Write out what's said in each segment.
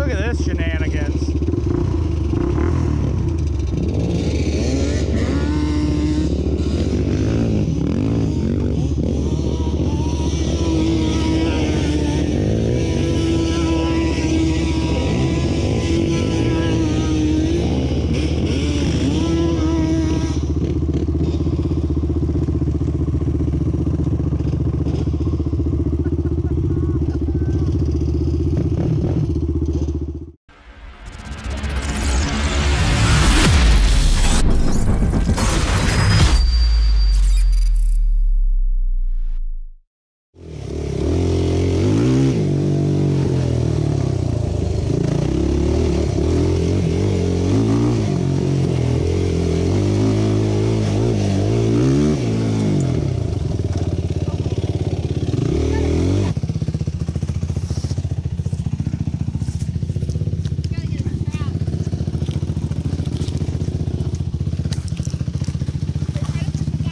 Look at this shenanigans.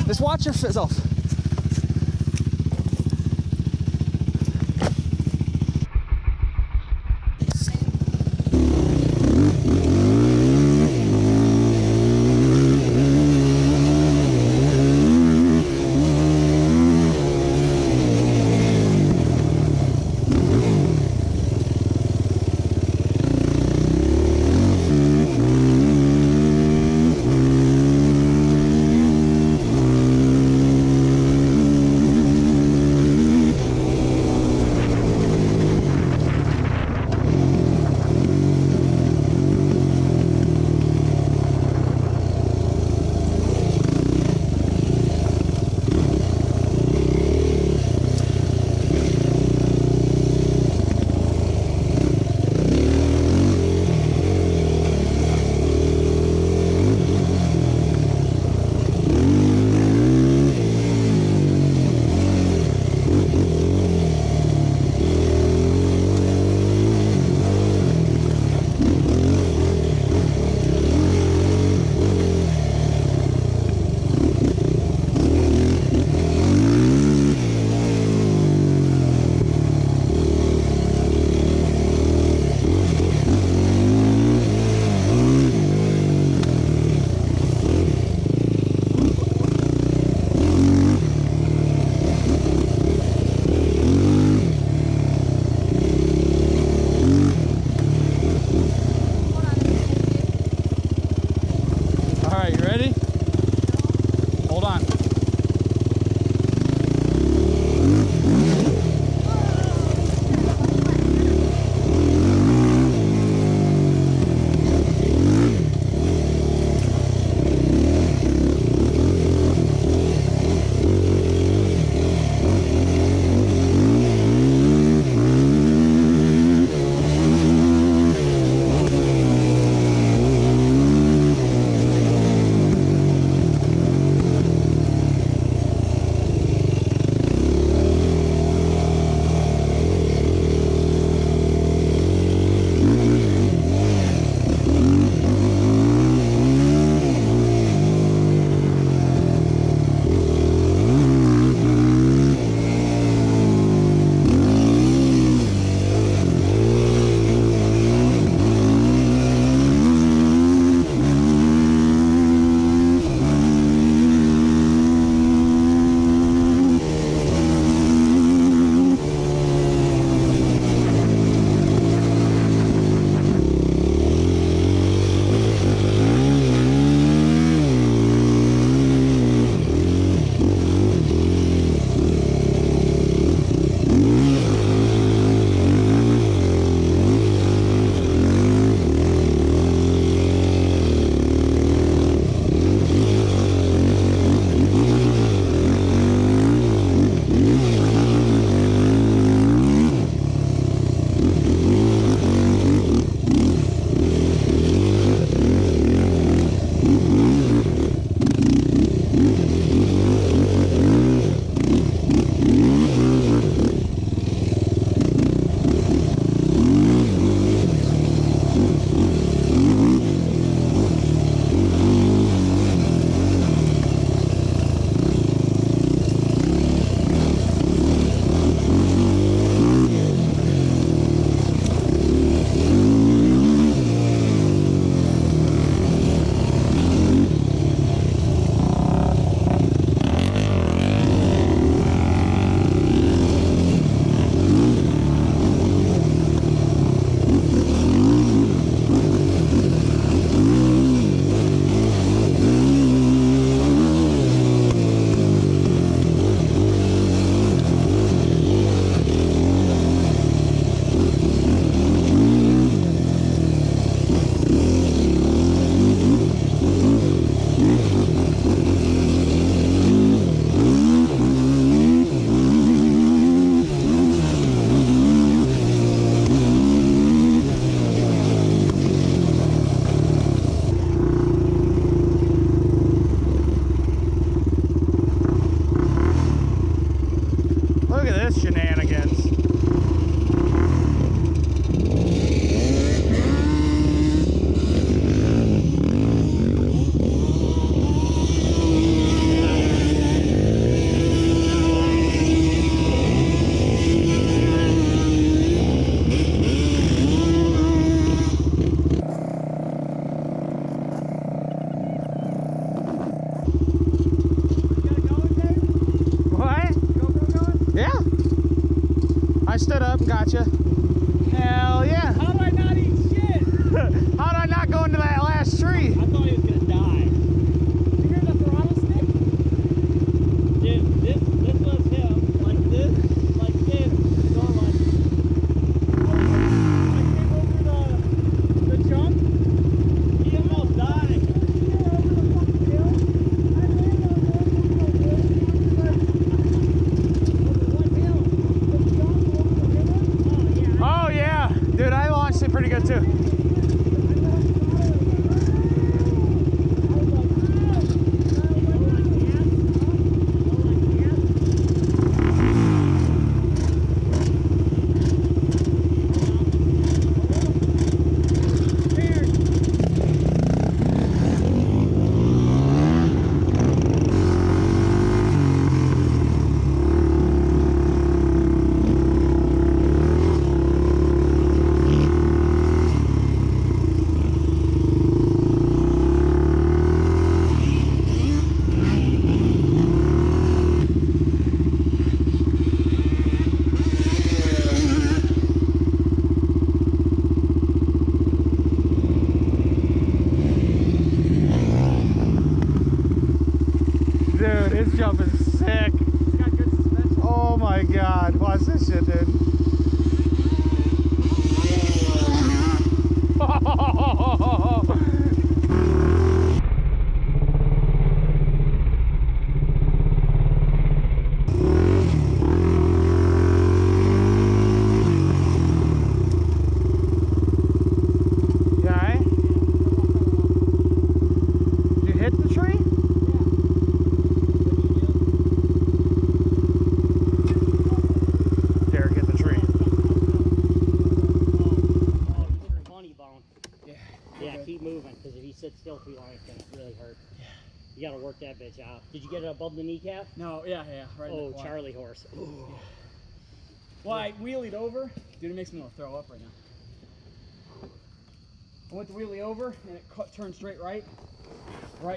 Just watch your fizz off. pretty good too. This jump is sick. It's got good suspension. Oh my god, watch this shit, dude. You gotta work that bitch out. Did you get it above the kneecap? No, yeah, right. Oh, Charlie horse. Yeah. Well, I wheelied over. Dude, it makes me want to throw up right now. I went to wheelie over, and it turned straight right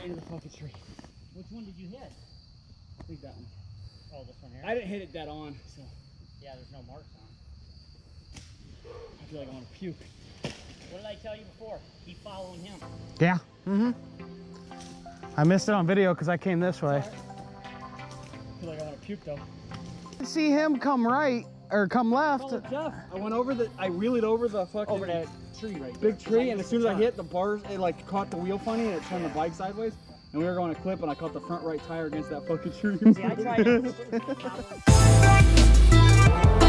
into the fucking tree. Which one did you hit? I think that one. Oh, this one here? I didn't hit it dead on, so. Yeah, there's no marks on it. I feel like I want to puke. What did I tell you before? Keep following him. Yeah, I missed it on video because I came this way. Right. I feel like I want to puke though. I didn't see him come right or come left. I went over the, I reeled over the fucking over that tree right there. Big tree, and as soon as I hit the bars, it like caught the wheel funny and it turned the bike sideways. And we were going to clip, and I caught the front right tire against that fucking tree. See, I tried it.